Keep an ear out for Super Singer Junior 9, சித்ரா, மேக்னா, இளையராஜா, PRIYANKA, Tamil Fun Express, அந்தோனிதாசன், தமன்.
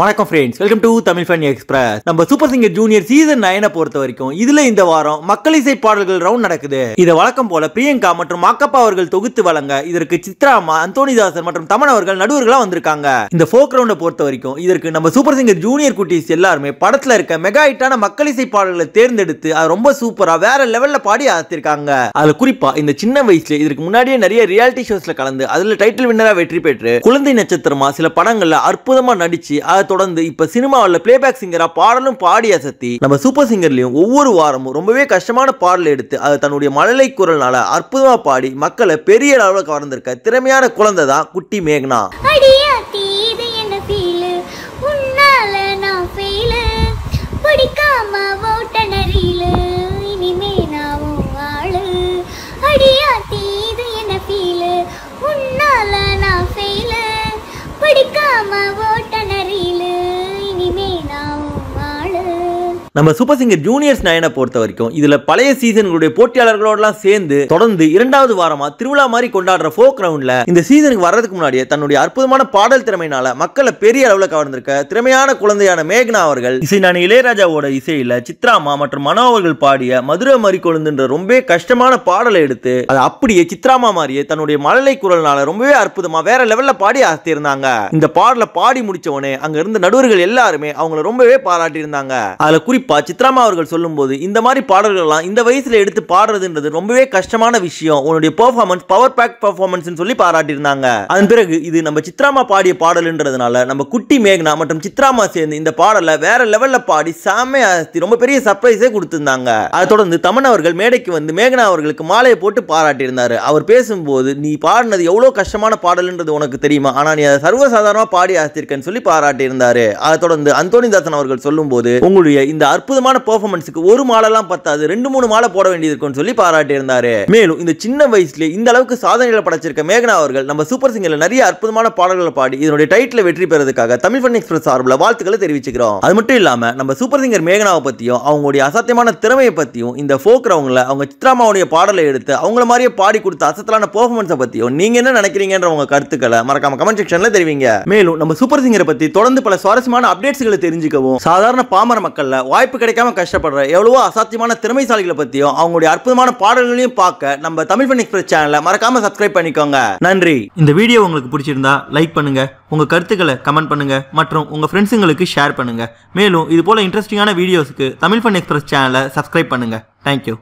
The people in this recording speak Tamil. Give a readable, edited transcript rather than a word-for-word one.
Welcome friends, welcome to Tamil Fun Express. Number Super Singer Junior Season 9 பொறுத்தவரைக்கும் இதுல இந்த வாரம் மக்கள் இசை பாடல்கள் ரவுண்ட் நடக்குது. இது வழக்கம் போல பிரியங்கா மற்றும் மாக்கப்பா அவர்கள் தொகுத்து வழங்க இதற்கு சித்ராமா, அந்தோனிதாசன் மற்றும் தமன் அவர்கள் நடுவர்களா வந்திருக்காங்க. இந்த ஃபோக் ரவுண்ட பொறுத்தவரைக்கும் இதற்கு நம்ம சூப்பர் சிங்கர் ஜூனியர் குட்டீஸ் எல்லாரும் படத்துல இருக்க மெகா ஹிட்டான மக்கள் இசை பாடல்களை தேர்ந்தெடுத்து அது ரொம்ப சூப்பரா வேற லெவல்ல பாடி ஆத்திருக்காங்க. அதுல குறிப்பா இந்த சின்ன வயசுல இதற்கு முன்னாடியே நிறைய ரியாலிட்டி ஷோஸ்ல கலந்து அதுல டைட்டில் வின்னரா வெற்றி பெற்று குழந்தை நட்சத்திரமா சில படங்கள்ல அற்புதமா நடிச்சு தொடர்ந்து இப்ப சினிமாவுல பிளேபேக் சிங்கரா பாடலும் பாடி அசத்தி நம்ம சூப்பர் சிங்கர்லயும் ஒவ்வொரு வாரமும் ரொம்பவே கஷ்டமான பாடல் எடுத்து அது தன்னுடைய மழலை குரல்னால அற்புதமா பாடி மக்களை பெரிய அளவுல கவர்ந்திருக்க திறமையான குழந்தை தான் குட்டி மேக்னா. நம்ம சூப்பர் சிங்கர் ஜூனியர்ஸ் 9 பொறுத்தவரைக்கும் இதுல பழைய சீசன்களுடைய போட்டியாளர்களோடலாம் சேர்ந்து தொடர்ந்து இரண்டாவது வாரமா திருவிழா மாதிரி கொண்டாடுற ஃபோக் ரவுண்ட்ல இந்த சீசனுக்கு வர்றதுக்கு முன்னாடியே தன்னுடைய அற்புதமான பாடல் திறமையினால மக்களை பெரிய அளவுல கவர்ந்திருக்க திறமையான குழந்தையான மேக்னா அவர்கள் இசைஞானி இளையராஜாவோட இசையில சித்ராமா மற்றும் மனோ அவர்கள் பாடிய மதுரை மறிக்கொழுந்துன்ற ரொம்ப கஷ்டமான பாடலை எடுத்து அது அப்படியே சித்ராமா மாதிரியே தன்னுடைய மழலை குரல்னால ரொம்பவே அற்புதமா வேற லெவல்ல பாடி ஆத்திருந்தாங்க. இந்த பாடல பாடி முடிச்சவனே அங்க இருந்த நடுவர்கள் எல்லாருமே அவங்களை ரொம்பவே பாராட்டி இருந்தாங்க. அதுல சித்ராமா அவர்கள் சொல்லும்போது இந்த மாதிரி பாடல்கள்லாம் இந்த வயசுல எடுத்து பாடுறதுன்றது ரொம்பவே கஷ்டமான விஷயம், உன்னுடைய பெர்ஃபார்மன்ஸ் பவர் பேக் பெர்ஃபார்மன்ஸ் சொல்லி பாராட்டியிருந்தாங்க. அதன் பிறகு இது நம்ம சித்ராமா பாடிய பாடல்ன்றதுனால நம்ம குட்டி மேக்னா மற்றும் சித்ராமா சேர்ந்து இந்த பாடலை வேற லெவல்ல பாடி சாமே ரொம்ப பெரிய சர்ப்ரைஸே கொடுத்திருந்தாங்க. அதை தொடர்ந்து தமன் அவர்கள் மேடைக்கு வந்து மேக்னா அவர்களுக்கு மாலையை போட்டு பாராட்டியிருந்தாரு. அவர் பேசும்போது நீ பாடினது எவ்வளவு கஷ்டமான பாடல்ன்றது உனக்கு தெரியுமா, ஆனா நீ அதை சர்வசாதாரணமா பாடி ஆசிருக்கன்னு சொல்லி பாராட்டியிருந்தாரு. அதை தொடர்ந்து அந்தோனிதாசன் அவர்கள் சொல்லும்போது உங்களுடைய இந்த அற்புதமான பெர்ஃபார்மன்ஸ்க்கு ஒரு மாலைலாம் பத்தாது, 2-3 மாலை போட வேண்டியிருக்கும்னு சொல்லி பாராட்டி இருந்தாரு. மேலும் இந்த சின்ன வயசுல இந்த அளவுக்கு சாதனைகளை படைச்சிருக்க மேக்னா அவர்கள் நம்ம சூப்பர் சிங்கர்ல நிறைய அற்புதமான பாடல்களை பாடி இதனுடைய டைட்டில் வெற்றி பெறதுக்காக தமிழ் ஃபன் எக்ஸ்பிரஸ் சார்பில் வாழ்த்துக்களை தெரிவிச்சுக்கிறோம். அது மட்டும் இல்லாம நம்ம சூப்பர் சிங்கர் மேக்னாவை பத்தியும் அவங்களுடைய அசாத்தியமான திறமையை பத்தியும் இந்த ஃபோக் ரவுண்ட்ல அவங்க சித்ராமாவுடைய பாடலை எடுத்து அவங்கள மாதிரியே பாடி கொடுத்த அசத்தலான பெர்ஃபார்மன்ஸை பத்தியும் நீங்க என்ன நினைக்கிறீங்கன்ற உங்க கருத்துக்களை மறக்காம கமெண்ட் செக்ஷன்ல தெரிவிங்க. மேலும் நம்ம சூப்பர் சிங்கரை பத்தி தொடர்ந்து பல சுவாரஸ்யமான அப்டேட்ஸ்களை தெரிஞ்சுக்கவும் சாதாரண பாமர மக்கள்ல வாய்ப்பு கிடைக்காம கஷ்டப்படுற எவ்வளவோ அசாத்தியமான திறமைசாலிகளை பத்தியும் அவங்களுடைய அற்புதமான பாடல்களையும் பார்க்க நம்ம தமிழ் ஃபன் எக்ஸ்பிரஸ் சேனலை மறக்காம சப்ஸ்கிரைப் பண்ணிக்கோங்க. நன்றி. இந்த வீடியோ உங்களுக்கு பிடிச்சிருந்தா லைக் பண்ணுங்க, உங்க கருத்துக்களை கமெண்ட் பண்ணுங்க மற்றும் உங்க ஃப்ரெண்ட்ஸுங்களுக்கு ஷேர் பண்ணுங்க. மேலும் இது போல இன்ட்ரெஸ்டிங்கான வீடியோஸ்க்கு தமிழ் ஃபன் எக்ஸ்பிரஸ் சேனலை சப்ஸ்கிரைப் பண்ணுங்க. தேங்க்யூ.